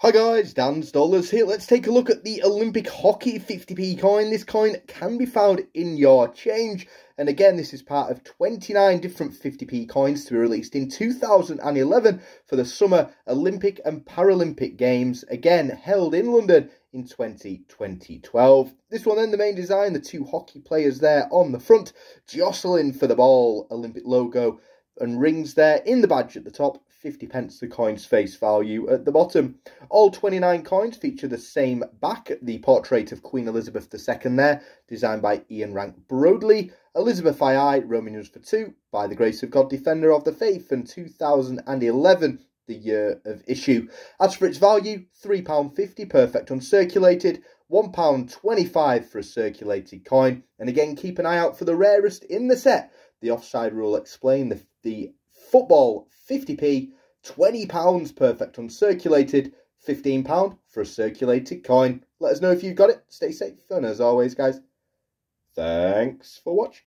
Hi guys, Dan's Dollars here. Let's take a look at the Olympic Hockey 50p coin. This coin can be found in your change. And again, this is part of 29 different 50p coins to be released in 2011 for the Summer Olympic and Paralympic Games. Again, held in London in 2012. This one then, the main design, the two hockey players there on the front, jostling for the ball, Olympic logo and rings there in the badge at the top. 50 pence the coin's face value at the bottom. All 29 coins feature the same back, the portrait of Queen Elizabeth II there, designed by Ian Rank Broadley. Elizabeth II, Roman numerals for 2, by the grace of God, Defender of the Faith, and 2011, the year of issue. As for its value, £3.50 perfect uncirculated, £1.25 for a circulated coin. And again, keep an eye out for the rarest in the set, the offside rule explained, the football 50p, £20 perfect uncirculated, £15 for a circulated coin. Let us know if you've got it. Stay safe, and as always, guys, thanks for watching.